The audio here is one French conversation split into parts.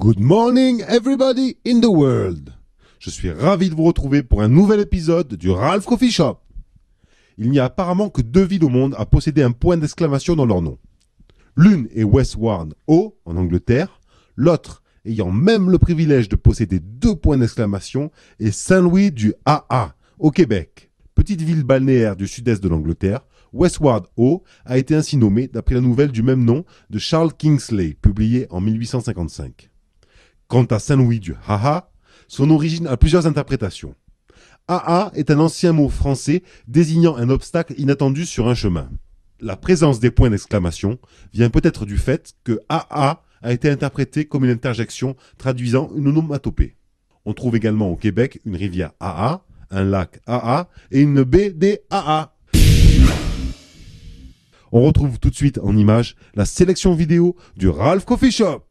Good morning everybody in the world. Je suis ravi de vous retrouver pour un nouvel épisode du Ralf Coffee Shop. Il n'y a apparemment que deux villes au monde à posséder un point d'exclamation dans leur nom. L'une est Westward Ho en Angleterre, l'autre ayant même le privilège de posséder deux points d'exclamation est Saint-Louis du Ha! Ha! Au Québec. Petite ville balnéaire du sud-est de l'Angleterre, Westward Ho a été ainsi nommée d'après la nouvelle du même nom de Charles Kingsley, publiée en 1855. Quant à Saint-Louis du Ha! Ha!, son origine a plusieurs interprétations. Ha! Ha! est un ancien mot français désignant un obstacle inattendu sur un chemin. La présence des points d'exclamation vient peut-être du fait que Ha! Ha! a été interprété comme une interjection traduisant une onomatopée. On trouve également au Québec une rivière Ha! Ha!, un lac Ha! Ha! et une baie des Ha! Ha! On retrouve tout de suite en images la sélection vidéo du Ralf Coffee Shop.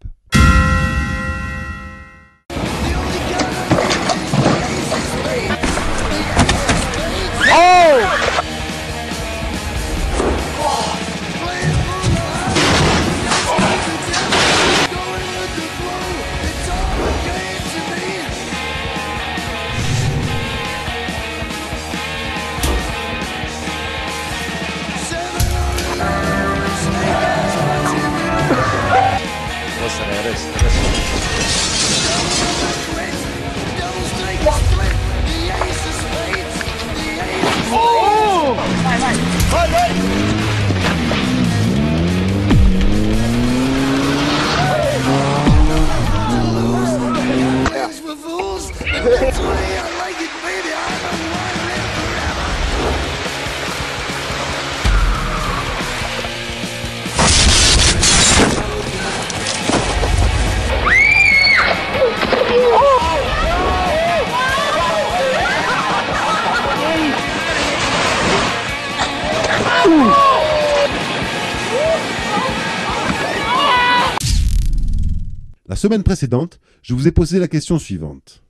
La semaine précédente, je vous ai posé la question suivante.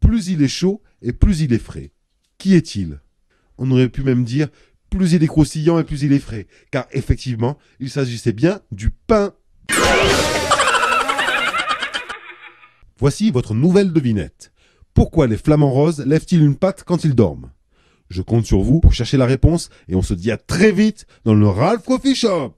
Plus il est chaud et plus il est frais. Qui est-il? On aurait pu même dire plus il est croustillant et plus il est frais, car effectivement, il s'agissait bien du pain. Voici votre nouvelle devinette. Pourquoi les flamants roses lèvent-ils une patte quand ils dorment? Je compte sur vous pour chercher la réponse et on se dit à très vite dans le Ralf Coffee Shop.